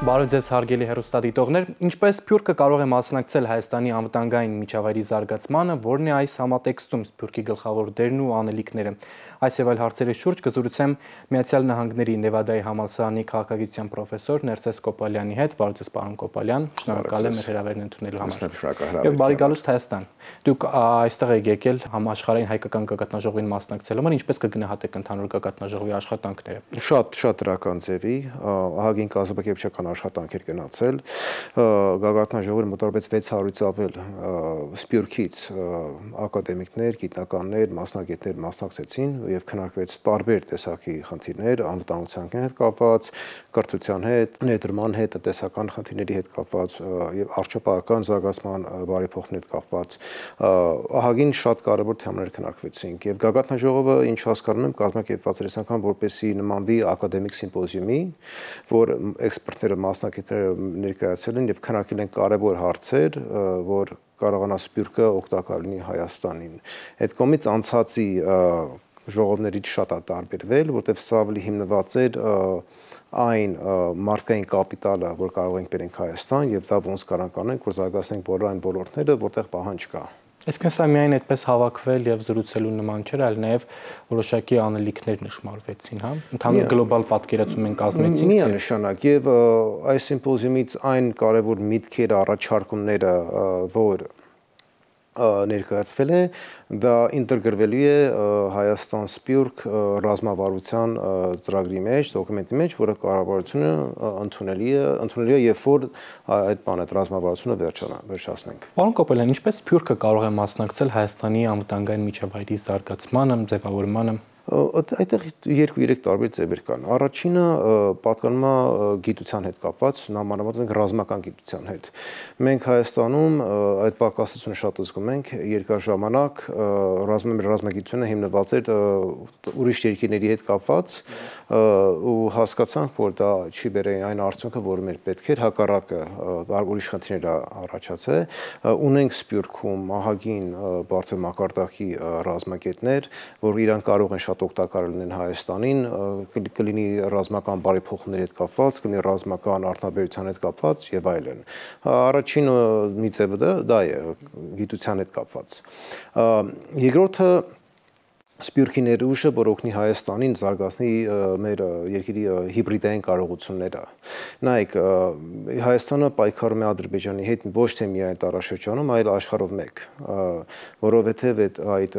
Բարև ձեզ հարգելի հեռուստադիտողներ, ինչպես Սփյուռքը կարող է մասնակցել Հայաստանի անվտանգային միջավայրի զարգացմանը, որն է այս համատեքստում Սփյուռքի գլխավոր դերն ու անելիքները։ Այս եւ այլ հարցերի շուրջ կզրուցեմ Միացյալ Նահանգների Նևադայի համալսարանի քաղաքագիտության պրոֆեսոր Ներսես Կոպալյանի հետ։ Բարև ձեզ, պարոն Կոպալյան, շնորհակալ եմ հրավերն ընդունելու համար։ Եվ բարի գալուստ Հայաստան։ Դուք այստեղ եք եկել համաշխարհային հայկական գագաթնաժողովին մասնակցելու համար, ինչպես կգնահատեք ընդհանուր գագաթնաժողովի աշխատանքները։ Շատ դրական ձևի, ահագին կազմակերպչական աշխատանքեր գնացել, գագաթնաժողովը մոտավորապես 600-ից ավել Սփյուռքից ակադեմիկներ, գիտնականներ, մասնագետներ մասնակցեցին և քննարկվեց տարբեր տեսակի խնդիրներ, անվտանգության հետ կապված, կրթության հետ, ներդրման հետ, տնտեսական խնդիրների հետ կապված և առողջապահական զարգացման բարեփոխումների հետ կապված, ահագին շատ կարևոր թեմաներ քննարկվեցինք և գագաթնաժողովը, ինչ հասկանում եմ, կազմակերպված էր այս անգամ որպեսզի նմանվի ակադեմիկ սիմպոզիումի, որ էքսպերտները մասնակիցները ներկայացել են և քննարկել են կարևոր հարցեր, որ կարողանա Սփյուռքը օգտակար լինի Հայաստանին։ Այդ կողմից անցածի ժողովներից շատ է տարբերվել, որտեղ սա ավելի հիմնված էր այն մարդկային կապիտալը, որ կարող ենք բերենք Հայաստան և դա ոնց կարող ենք, որ զարգացնենք բոլոր այն ոլորտները, որտեղ պահանջ կա։ Այսինքն սա միայն այդպես հավաքվել և զրուցելու նման չէր, այլ նաև որոշակի անելիքներ նշмарվեցին, հա, ընդհանուր գլոբալ պատկերացում են կազմեցին։ Միանշանակ և այս սիմպոզիումից այն կարևոր միտքերը, առաջարկումները, որ ներկայացվել է, դա ինտեգրվելու է Հայաստան-Սփյուռք ռազմավարության ծրագրի մեջ, դոկումենտի մեջ, որը կառավարությունը ընդունելի է, երբ որ այդ բանը ռազմավարությունը վերջացնենք։ Պարոն Կոպալյան, ինչպես Սփյուռքը կարող է մասնակցել Հայաստանի անվտանգային միջավայրի զարգացմանը, ձևավորմանը։ Այդտեղ 2-3 տարբեր ձևեր կան։ Առաջինը պատկանում է գիտության հետ կապված, համարվում ենք ռազմական գիտության հետ։ Մենք Հայաստանում այդ պակասությունը շատ զգում ենք, երկար ժամանակ ռազմագիտությունը հիմնված էր ուրիշ երկրների հետ կապված ու հասկացանք, որ դա չի բերել այն արդյունքը, որը մեր պետք էր, հակառակը ուրիշ խնդիրներ առաջացել։ Ունենք Սփյուռքում ահագին բարձր մակարդակի ռազմագետներ, որ իրենք կարող են շատ օգտակար լինեն Հայաստանին, կլինի ռազմական բարեփոխումների հետ կապված, կլինի ռազմական արդյունաբերության հետ կապված եւ այլն։ Առաջին մի ձևը դա է, գիտության հետ կապված։ Երկրորդը Սփյուռքի ներուժը, որ օգնի Հայաստանին զարգացնի մեր երկրի հիբրիդային կարողությունները։ Նայեք, Հայաստանը պայքարում է Ադրբեջանի հետ ոչ թե միայն տարաշրջանում, այլ աշխարհով մեկ, որովհետև այդ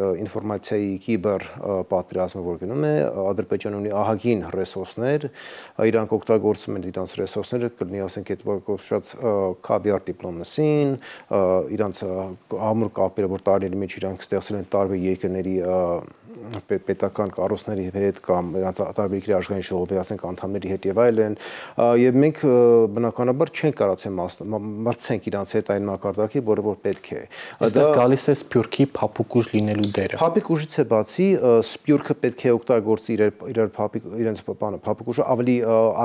ինֆորմացիայի կիբեր պատերազմը, որ գնում է, Ադրբեջանը ունի ահագին ռեսուրսներ, իրանք օգտագործում են իրանք ռեսուրսները, կլինի ասենք այդ կոչված քավիար դիպլոմասին, իրանք ամուր կապերը, որ տարիների մեջ իրանք ստեղծել են տարբեր երկրների պետական կառույցների հետ կամ տարբեր երկրի Աշխարհային ժողովի, ասենք, անդամների հետ եւ այլն, եւ մենք բնականաբար չենք կարողացել մրցենք իրանց հետ այն մակարդակի, որը որ պետք է։ Դա գալիս է Սփյուռքի փափուկ ուժ լինելու դերը։ Փափուկ ուժից է բացի, Սփյուռքը պետք է օգտագործի իրար փափուկ ուժը ավելի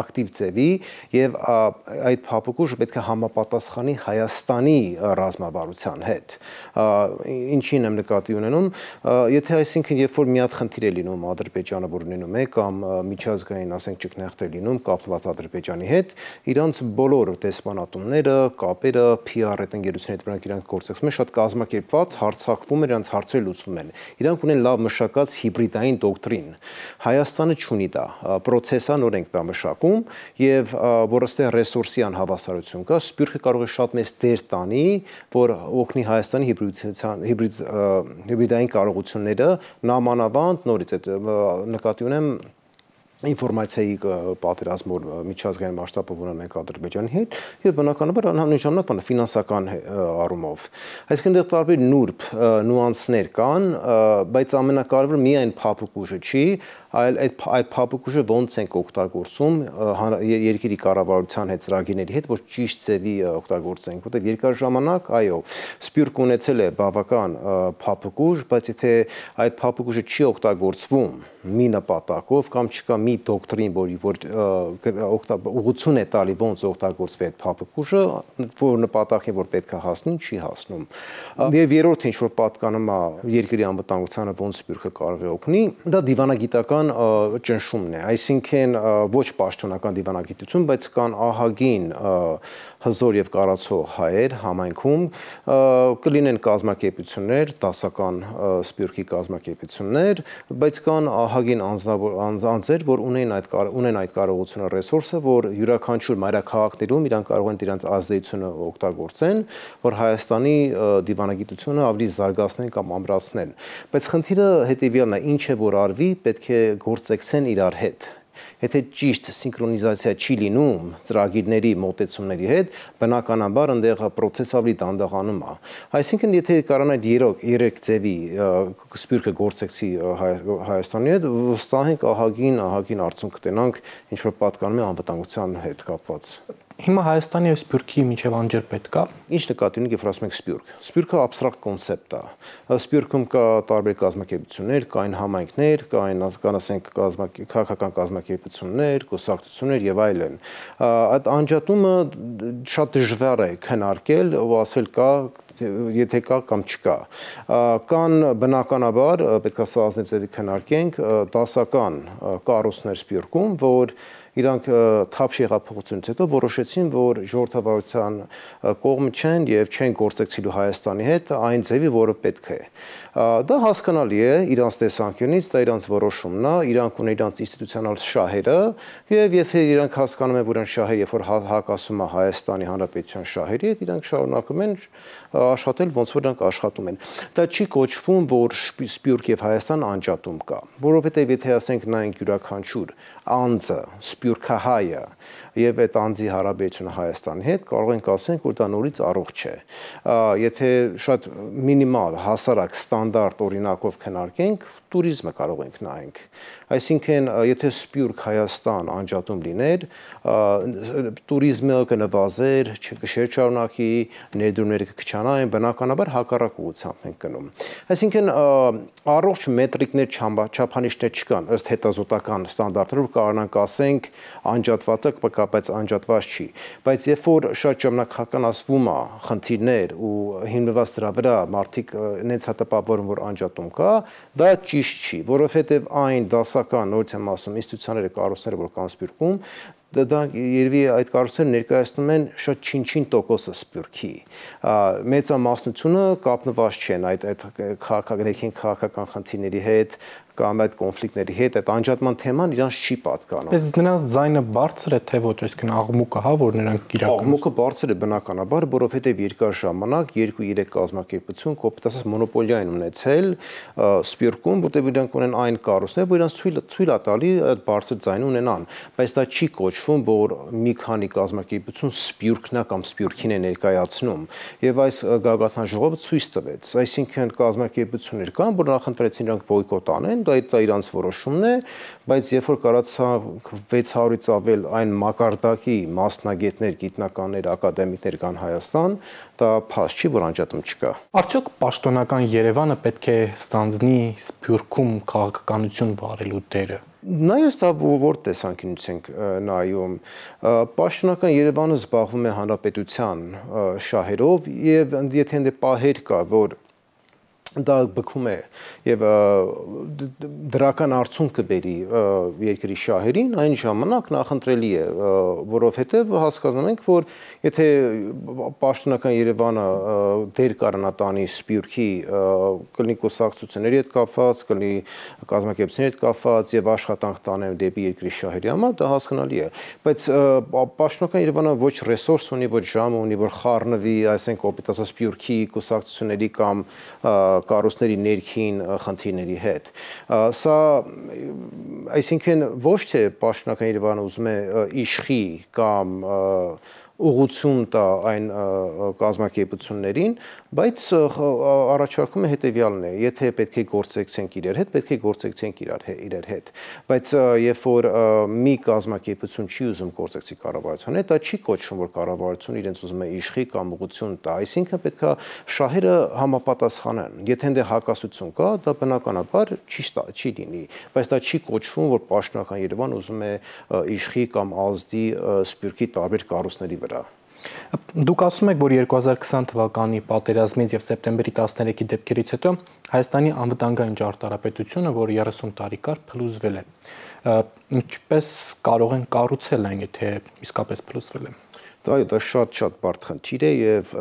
ակտիվ ձևի եւ այդ փափուկ ուժը պետք է համապատասխանի Հայաստանի ռազմավարության հետ։ Ինչին եմ նկատի ունենում, եթե այսինքն երբ որ մի հատ խնդիր է լինում Ադրբեջանը, որ ունենում է կամ միջազգային, ասենք, ճգնաժամտ է լինում կապված Ադրբեջանի հետ, իրանց բոլոր դեսպանատունները, կապերը, PR-ը, ընկերությունների հետ բնակ իրանք գործեցում են, շատ կազմակերպված, հարցակվում են, իրանք հարցերը լուծվում են։ Իրանք ունեն լավ մշակած հիբրիդային դոկտրին։ Հայաստանը չունի դա, պրոցեսանոր ենք դա մշակում եւ որստեղ ռեսուրսի անհավասարություն կա, Սփյուռքը կարող է շատ մեծ դեր տանի, որ օգնի Հայաստանի հիբրիդային կարողությունները նամանավանդ նորից այդ նկատի ունեմ ինֆորմացիայի պատերազմ, որ միջազգային մասշտաբով ունեն մենք Ադրբեջանի հետ եւ բնականաբար անհանուն ժամանակ բանը ֆինանսական առումով։ Այսինքն դեռ տարբեր նուրբ նուանսներ կան, բայց ամենակարևորը միայն փափուկ ուժը չի, այլ այդ փափուկ ուժը ոնց ենք օգտագործում երկրի կառավարության հետ, ծրագրիների հետ, որ ճիշտ ձևի օգտագործենք, որտեղ երկար ժամանակ, այո, Սփյուռքը ունեցել է բավական փափուկ ուժ, բայց եթե այդ փափուկ ուժը չի օգտագործվում mi նպատակով կամ չկա մի դոկտրին, որ ուղղություն է տալի ոնց օգտագործվի փափուկուժը, որ նպատակին որ պետք է հասնի, չի հասնում։ Եվ երրորդին ինչ որ պատկանում է երկրի անվտանգությանը ոնց սպյուրքը կարող է օգնի, դա դիվանագիտական ճնշումն է, այսինքն ոչ պաշտոնական դիվանագիտություն, բայց կան ահագին հզոր եւ կարացող հայեր համայնքում, կլինեն կազմակերպություններ, դասական սպյուրքի կազմակերպություններ, բայց կան ահագին անձեր, որ ունեն այդ կարողությունը, ռեսուրսը, որ յուրաքանչյուր մայրաքաղաքներում իրենք կարող են իրենց ազդեցությունը օգտագործեն, որ Հայաստանի դիվանագիտությունը ավելի զարգացնեն կամ ամրացնեն։ Բայց խնդիրը հետևյալն է, ինչ է որ արվի, պետք է գործեցեն իրար հետ։ Եթե ճիշտ սինխրոնիզացիա չի լինում ծրագիրների մոտեցումների հետ, բնականաբար այնտեղ process-ը ավելի դանդաղանում է։ Այսինքն եթե կարողանա երեք ձևի սպյուրքը գործեցի Հայաստանի հետ, վստահ ենք ահագին արդյունք կտենանք, ինչ որ պատկանում է անվտանգության հետ կապված։ Հիմա Հայաստանի և Սփյուռքի միջև անջեր պետք է։ Ինչ նկատի ունեք, երբ ասում եք Սփյուռք։ Սփյուռքը աբստրակտ կոնցեպտ է։ Սփյուռքում կա տարբեր կազմակերպություններ, կային համայնքներ, կան ասենք քաղաքական կազմակերպություններ, կուսակցություններ եւ այլն։ Այդ անջատումը շատ դժվար է քննարկել ու ասել կա եթե կա կամ չկա։ Կան բնականաբար, պետք է սա ազնիվ քննարկենք, դասական կառույցներ Սփյուռքում, որ իրանք թափ շեղափոխությունից հետո որոշեցին, որ ժողովրդավարության կողմը չեն եւ չեն գործեցնելու Հայաստանի հետ այն ձևի, որը պետք է։ Դա հասկանալի է իրանց տեսանկյունից, դա իրանց որոշումն է, իրանք ունեն իրանց ինստիտուցիոնալ շահերը եւ եթե իրանք հասկանում են, որ այն շահերը երբ որ հակասում է Հայաստանի Հանրապետության շահերի հետ, իրանք շարունակում են աշխատել ոնց որ դրանք աշխատում են։ Դա չի կոչվում, որ Սփյուռք եւ Հայաստան անջատում կա, որովհետեւ եթե ասենք նայենք յուրաքանչյուր անձը սփյուռքահայը եւ այդ անձի հարաբերությունը Հայաստանի հետ, կարող ենք ասենք, որ դա նորից առողջ է։ Եթե շատ մինիմալ, հասարակ, ստանդարտ օրինակով քննարկենք, տուրիզմը կարող ենք նայենք։ Այսինքն, եթե Սփյուռք Հայաստան անջատում լիներ, տուրիզմը կնվազեր, չկշրջառնակի, ներդրումները կքչանային, բնականաբար հակառակ ուղղությամբ ենք գնում։ Այսինքն, առողջ մետրիկներ, չափանիշներ չկան, ըստ հետազոտական ստանդարտերով կարողանանք ասենք, անջատվածը կա, բայց անջատված չի։ Բայց երբ որ շատ ժամանակական ասվում է խնդիրներ ու հիմնված դրա վրա մարդիկ նենց հատապավորում, որ անջատում կա, դա ճիշտ չի, որովհետև այն դասական նորից եմ ասում ինստիտուցիաները, կառույցները, որ կան Սփյուռքում, դա երևի այդ կառույցները ներկայացնում են շատ չինչին տոկոսը Սփյուռքի։ Մեծամասնությունը կապնված չեն այդ քաղաքական խնդիրների հետ կամ այդ կոնֆլիկտների հետ, այդ անջատման թեման իրանց չի պատկանում։ Բայց նրանց ձայնը բարձր է թե ոչ, այսինքն աղմուկը, հա, որ նրանք իրականացնում։ Աղմուկը բարձր է բնականաբար, որովհետև երկար ժամանակ 2-3 կազմակերպություն կոպտասած մոնոպոլիա են ունեցել Սփյուռքում, որտեղ իրանք ունեն այն կառույցները, որ իրանց ցույլ է տալի այդ բարձր ձայնը ունենան, բայց դա չի կոչվում, որ մի քանի կազմակերպություն Սփյուռքն է կամ Սփյուռքին է ներկայացնում։ Եվ այս գագաթնաժողովը ցույց տվեց, այսինքն կազմակերպություններ կան, որ նախընտրեցին իրանք բոյկոտ անեն, դա իրանց որոշումն է, բայց երբ որ կարացավ 600-ից ավել այն մակարդակի մասնագետներ, գիտնականներ, ակադեմիկներ կան Հայաստան, դա փաստ չի, որ անջատում չկա։ Արդյոք պաշտոնական Երևանը պետք է ստանձնի Սփյուռքում քաղաքականություն վարելու դերը։ Նայած դա որ տեսանկյունից ենք նայում, պաշտոնական Երևանը զբաղվում է հանրապետության շահերով եւ եթե այնտեղ պահեր կա, որ դա բխում է եւ դրական արդյունք կբերի երկրի շահերին, այն ժամանակ նախընտրելի է, որովհետեւ հասկանում ենք, որ եթե պաշտոնական Երևանը դեր կարողանա տանի Սփյուռքի կլինի կուսակցությունների հետ կապված, կլինի կազմակերպությունների հետ կապված եւ աշխատանք տանեն դեպի երկրի շահերի համար, դա հասկանալի է, բայց պաշտոնական Երևանը ոչ ռեսուրս ունի, ոչ ժամ ունի, որ խառնվի, այսինքն կոպիտասա Սփյուռքի կուսակցությունների կամ կառույցների ներքին խնդիրների հետ։ Սա, այսինքն ոչ թե պաշտոնական Երևանը ուզում է իշխի կամ ուղղություն տա այն կազմակերպություններին, բայց առաջարկումը հետևյալն է, եթե պետք է գործեցնենք իրար հետ, պետք է գործեցնենք իրար հետ, բայց երբ որ մի կազմակերպություն չի ուզում գործեցի կառավարության հետ, դա չի կոչվում, որ կառավարությունը իրենց ուզում է իշխի կամ ուղղություն տա, այսինքն պետքա շահերը համապատասխանեն, եթե այնտեղ հակասություն կա, դա բնականաբար չի լինի, բայց դա չի կոչվում, որ պաշտոնական Երևան ուզում է իշխի կամ ազդի սպյուրքի տարբեր կառույցների Դուք ասում եք, որ 2020 թվականի պատերազմից և սեպտեմբերի 13-ի դեպքերից հետո Հայաստանի անվտանգային ճարտարապետությունը, որ 30 տարի կար, փլուզվել է։ Ինչպես կարող են կառուցել այն, եթե իսկապես փլուզվել է։ Դա շատ-շատ բարդ խնդիր է և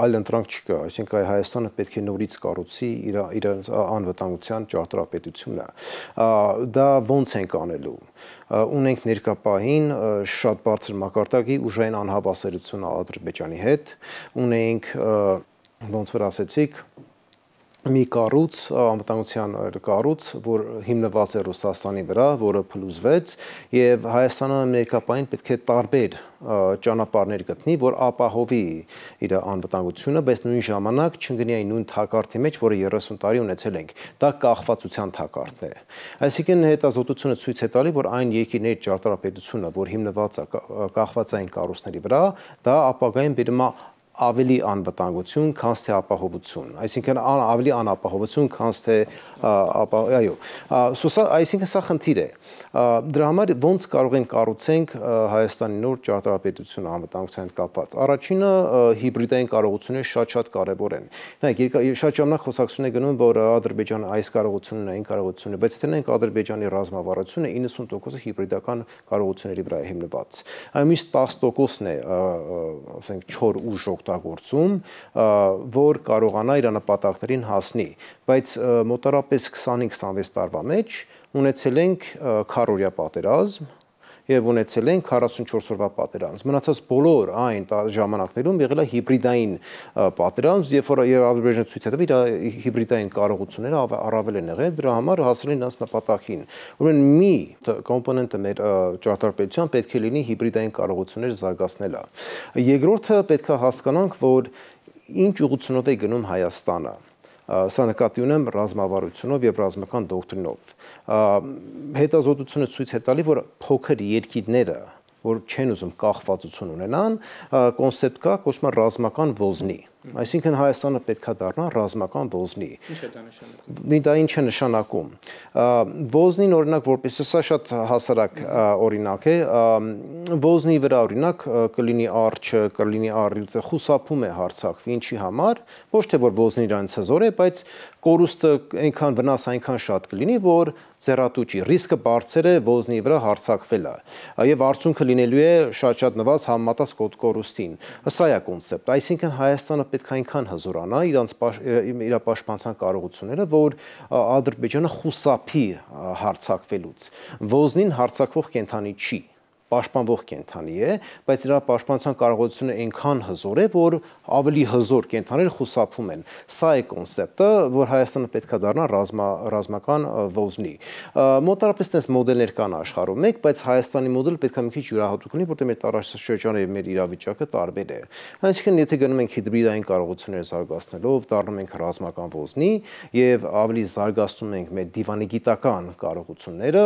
այլ ընտրանք չկա, այսինքն Հայաստանը պետք է նորից կառուցի իր անվտանգության ճարտարապետությունը։ Դա ոնց ենք անելու։ Ունենք ներկապահին շատ բարձր մակարդակի ուժային անհավասարությունը Ադրբեջանի հետ, ունենք ոնց որ ասեցիք մի կառույց, անվտանգության կառույց, որ հիմնված է Ռուսաստանի վրա, որը փլուզվեց և Հայաստանը ներկապահին պետք է տարբեր ճանապարհներ գտնի, որ ապահովի իր անվտանգությունը, բայց նույն ժամանակ չընկնի այն նույն թակարդի մեջ, որը 30 տարի ունեցել ենք։ Դա կախվածության թակարդն է։ Այսինքն հետազոտությունը ցույց է տալի, որ այն երկրների ճարտարապետությունը, որ հիմնված է կախվածային կառույցների վրա, դա ապագայում բերում է ավելի անվտանգություն, քան թե ապահովություն, այսինքն ավելի անապահովություն, քան թե այո, այսինքն սա խնդիր է։ Դրա համար ոնց կարող ենք կառուցենք Հայաստանի նոր ճարտարապետությունը անվտանգության հետ կապված։ Առաջինը հիբրիդային կարողությունները շատ-շատ կարևոր են։ Նայեք, շատ ժամանակ խոսակցություն է գնում, որ Ադրբեջանը այս կարողությունն է, այն կարողությունն է, բայց եթե նայենք Ադրբեջանի ռազմավարությունը 90% հիբրիդական կարողությունների վրա է հիմնված։ Այնուհետև 10%-ն է, ասենք, չոր ուժ օգտագործում, որ կարողանա իր նպատակներին հասնի, բայց մոտարապես 25-26 տարվա մեջ ունեցել ենք քառօրյա պատերազմ և ունեցել ենք 44 օրվա պատերազմ։ Մնացած բոլոր այն ժամանակներում եղել է հիբրիդային պատերազմ, երբ որ Ադրբեջանը ցույց է տվել իր հիբրիդային կարողությունները առավել են եղել, դրա համար հասել են այս նպատակին։ Ուրեմն մի կոմպոնենտը մեր ճարտարապետության պետք է լինի հիբրիդային կարողությունները զարգացնելը։ Երկրորդը պետք է հասկանանք, որ ինչ ուղղությունով է գնում Հայաստանը։ Սա նկատի ունեմ ռազմավարությունով և ռազմական դոկտրինով։ Հետազոտությունը ցույց է տալի, որ փոքր երկիրները, որ չեն ուզում կախվածություն ունենան, կոնցեպտ կա կոչվում է ռազմական ոզնի։ Այսինքն Հայաստանը պետք է դառնա ռազմական ոզնի։ Ինչ է դա նշանակում։ Դա ինչ է նշանակում։ Ոզնին օրինակ, որպես սա շատ հասարակ օրինակ է, ոզնի վրա օրինակ կլինի արջը, կլինի առյուծը, խուսափում է հարձակվի, ինչի համար, ոչ թե որ ոզնին իրան ցզոր է, բայց կորուստը այնքան վնաս, այնքան շատ կլինի, որ ձեռատուճի ռիսկը բարձր է ոզնի վրա հարձակվելը։ Եվ արդյունքը լինելու է շատ-շատ նվազ համեմատած կորուստին։ Սա է կոնցեպտը։ Այսինքն Հայաստանը պետք է այնքան հզորանա իր պաշտպանության կարողությունները, որ Ադրբեջանը խուսափի հարձակվելուց։ Ոզնին հարձակվող կենդանի չի, պաշտպանվող կենդանի է, բայց իր պաշտպանության կարողությունը այնքան հզոր է, որ ավելի հզոր կենդանիները խուսափում են։ Սա է կոնցեպտը, որ Հայաստանը պետք է դառնա ռազմական ոզնի։ Մոտարապես այս մոդելներ կան աշխարհում մեկ, բայց Հայաստանի մոդելը պետք է մի քիչ յուրահատուկ լինի, որտեղ մեր տարածաշրջանը եւ մեր իրավիճակը տարբեր է։ Այսինքն, եթե գնում ենք հիբրիդային կարողությունները զարգացնելով, դառնում ենք ռազմական ոզնի եւ ավելի զարգացնում ենք մեր դիվանագիտական կարողությունները,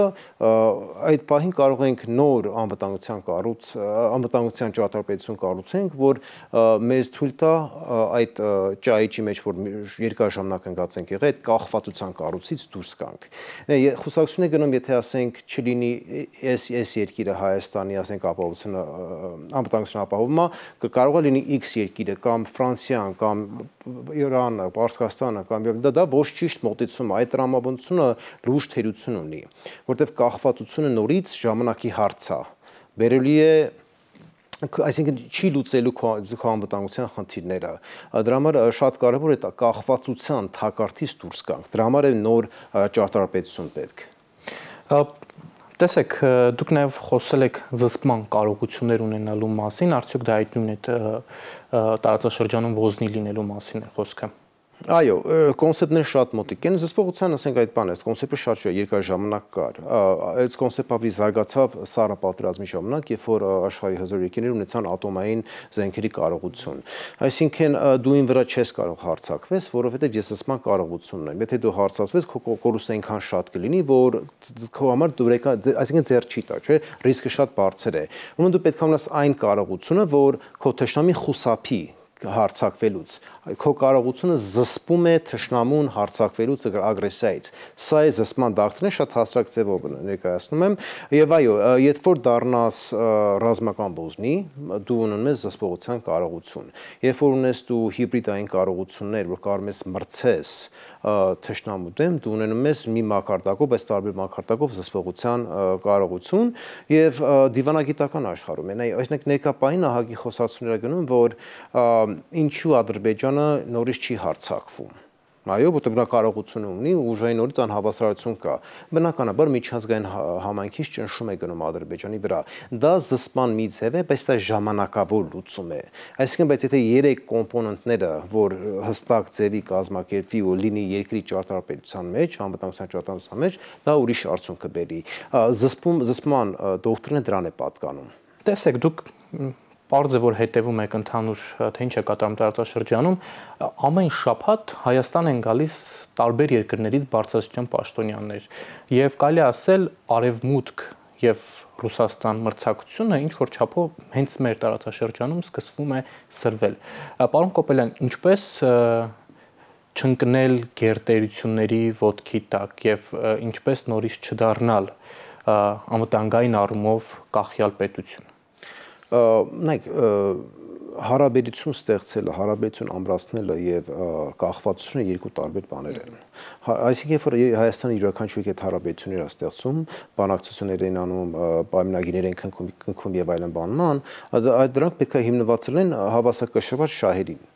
այդ պահին կարող ենք նոր անվտանգության ճարտարապետություն կառուցենք, որ մեզ թույլ տա այդ ճահիճի մեջ, որ երկար ժամանակ ընկած ենք եղել, այդ կախվածության կառույցից դուրս գանք։ Խոսակցություն է գնում, եթե ասենք չլինի այս երկիրը Հայաստանի, ասենք անվտանգությունը ապահովումա, կարող է լինի X երկիրը կամ Ֆրանսիան, կամ Իրանը, Պարսկաստանը, կամ դա ոչ ճիշտ մոտեցում է, այդ տրամաբանությունը լուրջ թերություն ունի, որտեղ կախվածությունը նորից ժամանակի հարց է։ Բերելի է, այսինքն չի լուծելու քո անվտանգության խնդիրները։ Դրա համար շատ կարևոր է կախվածության թակարդից դուրս գանք։ Դրա համար է նոր ճարտարապետություն պետք։ Տեսեք, դուք նաև խոսել եք զսպման կարողություններ ունենալու մասին, արդյոք դա այդ նույն է տարածաշրջանում ոզնի լինելու մասին է խոսքը։ Այո, կոնսեպտներ շատ մոտիկ են, զսպողության ասենք այդ բանը, կոնսեպտը շատ երկար ժամանակ կար։ Այդ կոնսեպտը ավելի զարգացավ Սառը պատերազմի ժամանակ, երբ որ աշխարհի հզորությունները ունեցան ատոմային զենքերի կարողություն։ Այսինքն դու ինձ վրա չես կարող հարցակվես, որովհետև ես ասման կարողությունն եմ։ Եթե դու հարցակվես, քո կորուստը այնքան շատ կլինի, որ քո համար դուրեկա, այսինքն ձեր չի տա, չէ՞, ռիսկը շատ բարձր է։ Ուրեմն դու պետք է ունես այն կարողությունը, որ քո թշնամի խուսափի հարցակվելուց։ Քո կարողությունը զսպում է թշնամուն հարցակվելուց ագրեսիայից։ Սա է զսպման դարբնը, շատ հասարակ ձևով ներկայացնում եմ։ Եվ այո, երբ որ դառնաս ռազմական ոզնի, դու ունես զսպողության կարողություն։ Երբ որ ունես դու հիբրիդային կարողություններ, որ կարող ես մրցես թշնամու դեմ, դու ունես մի մակարդակով, այս տարբեր մակարդակով զսպողության կարողություն եւ դիվանագիտական աշխարհում։ Այսինքն ներկա պահին ահագի խոսացումներ է գնում, որ ինչու Ադրբեջանը նորից չի հարցակվում։ Այո, որտեղ նա կարողություն ունի, ուժային նորից անհավասարություն կա։ Բնականաբար միջազգային համայնքից ճնշում է գնում Ադրբեջանի վրա։ Դա զսպման մի ձև է, բայց դա ժամանակավոր լուծում է։ Այսինքն, բայց եթե երեք կոմպոնենտները, որ հստակ ձևի կազմակերպվի ու լինի երկրի ճարտարապետության մեջ, անվտանգության ճարտարապետության մեջ, դա ուրիշ արդյունք կբերի։ Զսպման դոկտրինը դրան է պատկանում։ Տեսեք, դուք պարզ է, որ հետևում եք ընդհանուր թե ինչ է կատարում տարածաշրջանում, ամեն շաբաթ Հայաստան են գալիս տարբեր երկրներից բարձրաստիճան պաշտոնյաներ եւ կարելի ասել արևմուտք եւ Ռուսաստան մրցակցությունը ինչ որ չափով հենց մեր տարածաշրջանում սկսվում է սրվել։ Պարոն Կոպալյան, ինչպես չընկնել գերտերությունների ոտքի տակ եւ ինչպես նորից չդառնալ անվտանգային առումով կախյալ պետություն։ Նայեք, հարաբերություն ստեղծելը, հարաբերություն ամրացնելը եւ կախվածությունը երկու տարբեր բաներ են։ Այսինքն, երբ որ Հայաստանը յուրաքանչյուր այդ հարաբերությունները ստեղծում, բանակցություններ են անում, պայմանագիրներ են քննում եւ այլն բանման, այդ դրանք պետք է հիմնված լինեն հավասարակշռված շահերին։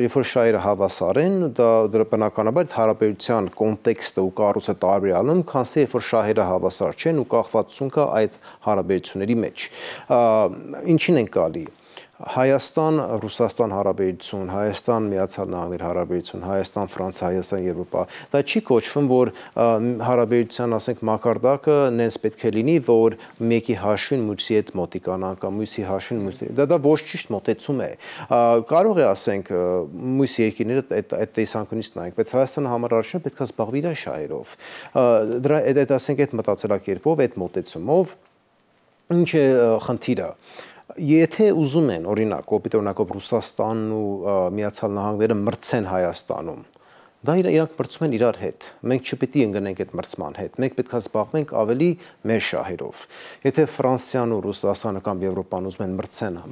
Երբ որ շահերը հավասար են, դա բնականաբար հարաբերության կոնտեքստը ու կառույցը տարբեր անում, քանզի երբ որ շահերը հավասար չեն ու կախվածություն կա այդ հարաբերությունների մեջ։ Ինչին են գալի Հայաստան-Ռուսաստան հարաբերություն, Հայաստան-Միացյալ Նահանգներ հարաբերություն, Հայաստան-Ֆրանսիա, Հայաստան-Եվրոպա։ Դա չի կոչվում, որ հարաբերության, ասենք, մակարդակը նենց պետք է լինի, որ մեկի հաշվին մյուսի հետ մոտիկանան կամ մյուսի հաշվին մյուսի։ Դա ոչ ճիշտ մոտեցում է։ Կարող է, ասենք, մյուս երկիները այդ տեսանկյունից նայենք, բայց Հայաստանը համառարջնա պետք է զբաղվի իր շահերով։ Դրա այդ, ասենք, այդ մտածելակերպով, այդ մոտեցումով ինչ է խնդիրը։ Եթե ուզում են, օրինակ, օպիտորնակով Ռուսաստանն ու Միացյալ Նահանգները մրցեն Հայաստանում, դա իրանք մրցում են իրար հետ։ Մենք չպետք է ընկնենք այդ մրցման հետ։ Մենք պետք է զբաղվենք ավելի մեր շահերով։ Եթե Ֆրանսիան ու Ռուսաստանը կամ Եվրոպան ուզում են մրցեն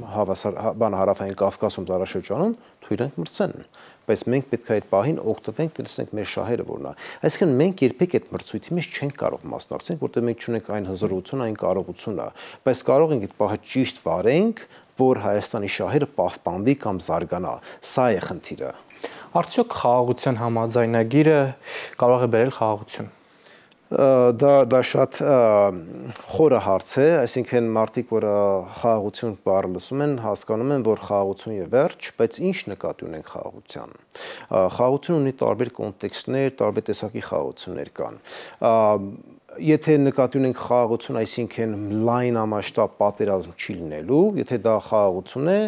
Հարավային Կովկասում տարածաշրջանում, թույլ իրենք մրցեն։ Բայց մենք պետք է այդ պահին օգտվենք, տեսնենք մեր շահերը որնա։ Այսինքն մենք երբեք այդ մրցույթի մեջ չենք կարող մասնակցել, որտեղ մենք չունենք այն հզորությունը, այն կարողությունը, բայց կարող ենք այդ պահը ճիշտ վարենք, որ Հայաստանի շահերը պահպանվի կամ զարգանա։ Սա է խնդիրը։ Արդյոք խաղաղության համաձայնագիրը կարող է բերել խաղաղություն։ Դա շատ խորը հարց է, այսինքն մարդիկ, որ խաղաղություն բառը լսում են, հասկանում են, որ խաղաղություն է վերջ, բայց ի՞նչ նկատի ունենք խաղաղության։ Խաղաղությունը ունի տարբեր կոնտեքստներ, տարբեր տեսակի խաղաղություններ կան։ Եթե նկատի ունենք խաղաղություն, այսինքն լայն ամասշտաբ պատերազմ չի լինելու, եթե դա խաղաղություն է,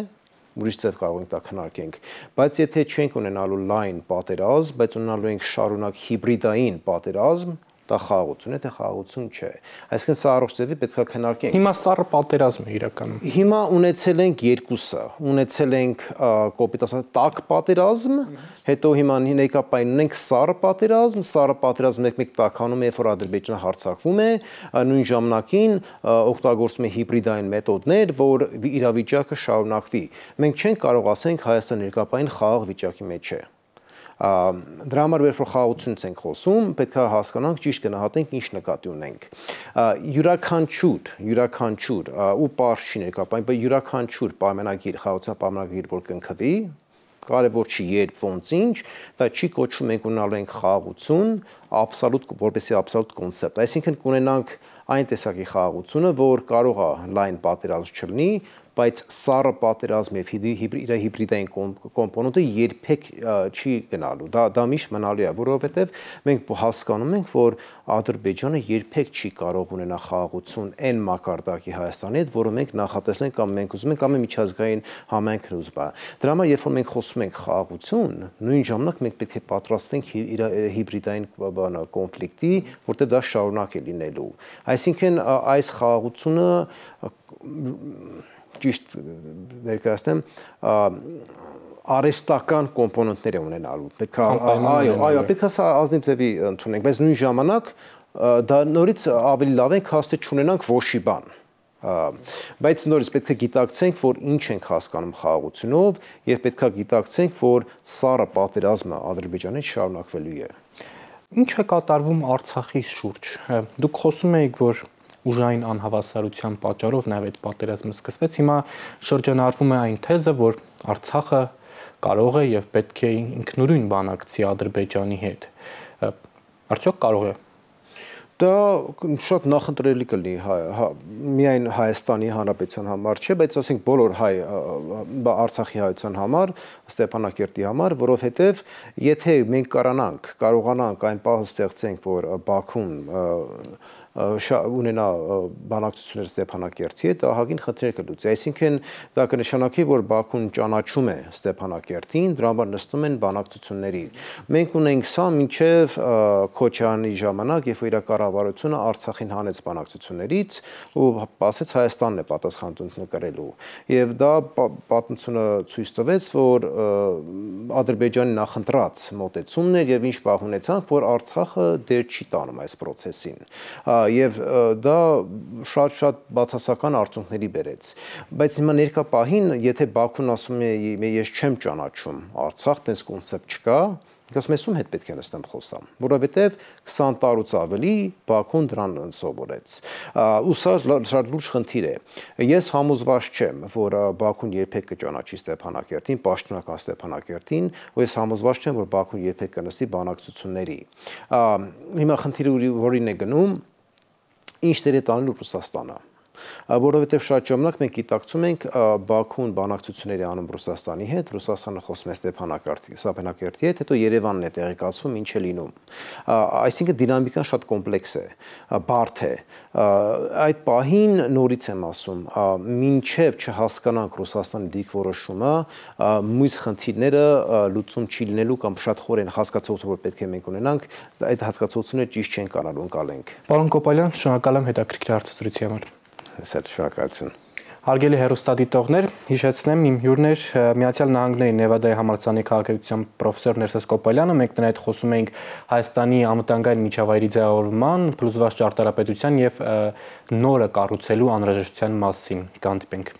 ուրիշ ձև կարող ենք դա քննարկենք, բայց եթե չենք ունենալու լայն պատերազմ, բայց ունենալու ենք շարունակ հիբրիդային պատերազմ, դա խաղաղություն է, թե խաղաղություն չէ։ Այսինքն սա առողջ ձևի պետք է քննարկենք։ Հիմա սառը պատերազմ է իրականում։ Հիմա ունեցել ենք երկուսը։ Ունեցել ենք կոպիտասան տաք պատերազմ, հետո հիմա ներկապային ունենք սառը պատերազմ, սառը պատերազմը մեկ-մեկ տաքանում է, երբ որ Ադրբեջանը հարձակվում է, նույն ժամանակին օգտագործում է հիբրիդային մեթոդներ, որ իրավիճակը շարունակվի։ Մենք չենք կարող ասենք Հայաստանը ներկապային խաղաղ վիճակի մեջ է։ Դրա համար երբ որ խաղաղությունից ենք խոսում, պետք է հասկանանք ճիշտ գնահատենք ինչ նկատի ունենք։ Յուրաքանչյուր ու պարզ չի ներկապային, բայց յուրաքանչյուր պայմանագիր, խաղաղության պայմանագիր, որ կնքվի, կարևոր չի երբ ոնց ինչ, դա չի կոչվում մենք ունենալու ենք խաղաղություն, աբսոլյուտ որպեսի աբսոլյուտ կոնցեպտ։ Այսինքն կունենանք այն տեսակի խաղաղությունը, որ կարող է լայն պատերազմ չլինի, Բայց սառը պատերազմը հիբրիդ հիբրիդային կոմպոնենտը երբեք չի գնալու, դա միշտ մնալու է, որովհետև մենք հասկանում ենք, որ Ադրբեջանը երբեք չի կարող ունենա խաղաղություն այն մակարդակի Հայաստանի հետ, որը մենք նախատեսել ենք կամ մենք ուզում ենք կամ միջազգային համայնքն ուզում է։ Դրա համար երբ որ մենք խոսում ենք խաղաղություն, նույն ժամանակ մենք պետք է պատրաստվենք հիբրիդային կոնֆլիկտի, որտեղ դա շարունակ է լինելու։ Այսինքն այս խաղաղությունը ճիշտ ներկայացնեմ, արհեստական կոմպոնենտներ է ունենալու, պետք է սա ազնիվ ձևի ընդունենք, բայց նույն ժամանակ դա նորից ավելի լավ ենք հաստե չունենանք ոչի բան, բայց նորից պետք է գիտակցենք, որ ինչ ենք հասկանում խաղաղությունով և պետք է գիտակցենք, որ սառը պատերազմը Ադրբեջանի հետ շարունակվելու է։ Ինչ է կատարվում Արցախի շուրջ։ Դուք խոսում եք, որ ուժային անհավասարության պատճառով նաև այդ պատերազմը սկսվեց, հիմա շրջանառվում է այն թեզը, որ Արցախը կարող է եւ պետք է ինքնուրույն բանակցի Ադրբեջանի հետ։ Արդյոք կարող է։ Դա շատ նախընտրելի կլինի, միայն Հայաստանի Հանրապետության համար չէ, բայց ասենք բոլոր հայ Արցախի հայության համար, Ստեփանակերտի համար, որովհետև եթե մենք կարողանանք այն պահը ստեղծենք, որ Բաքուն ունենա բանակցություններ Ստեփանակերտի հետ, ահագին խնդիրներ կլուծի։ Այսինքն դա կնշանակի, որ Բաքուն ճանաչում է Ստեփանակերտին, դրա համար նստում են բանակցությունների։ Մենք ունենք սա մինչև Քոչարյանի ժամանակ, երբ որ իր կառավարությունը Արցախին հանեց բանակցություններից ու ասաց Հայաստանն է պատասխանատուն կրելու։ Եվ դա պատմությունը ցույց տվեց, որ Ադրբեջանի նախընտրած մոտեցումն էր եւ ինչ բախ ունեցանք, որ Արցախը դեր չի տանում այս պրոցեսին։ Եվ դա շատ-շատ բացասական արդյունքների բերեց։ Բայց հիմա ներկա պահին, եթե Բաքուն ասում է ես չեմ ճանաչում Արցախ, տես կոնցեպտ չկա, ասում ես ում հետ պետք է նստեմ խոսամ, որովհետև 20 տարուց ավելի Բաքուն դրան սովորեց։ Ու սա շատ լուրջ խնդիր է։ Ես համոզված չեմ, որ Բաքուն երբեք կճանաչի Ստեփանակերտին, պաշտոնական Ստեփանակերտին, ու ես համոզված չեմ, որ Բաքուն երբեք կնստի բանակցությունների։ Հիմա խնդիրը որին է գնում, ինչ դեր է տանելու Ռուսաստանը։ Որովհետև շատ ժամանակ մենք գիտակցում ենք Բաքուն բանակցությունների անում Ռուսաստանի հետ, Ռուսաստանը խոսում է Ստեփանակերտի հետ, հետո Երևանն է տեղեկացվում ինչ է լինում։ Այսինքն դինամիկան շատ կոմպլեքս է, բարդ է։ Այդ պահին նորից եմ ասում, մինչև չհասկանանք Ռուսաստանի դիրքորոշումը, մյուս խնդիրները լուծում չի լինելու կամ շատ խոր են հասկացողությունը որ պետք է մենք ունենանք, այդ հասկացողությունը ճիշտ չեն կանալու ընկալենք։ Պարոն Կոպալյան, շնորհակալ եմ հետաքրքիր հարցազրույցի համար։ Հարգելի հեռուստադիտողներ, հիշեցնեմ, իմ հյուրն էր Միացյալ Նահանգների Նևադայի համալսարանի քաղաքագիտության պրոֆեսոր Ներսես Կոպալյանը, մենք նրան հետ խոսում էինք Հայաստանի անվտանգային միջավայրի ձևավորման, փլուզված ճարտարապետության և նորը կառուցելու անհրաժեշտության մասին։ Կհանդիպենք։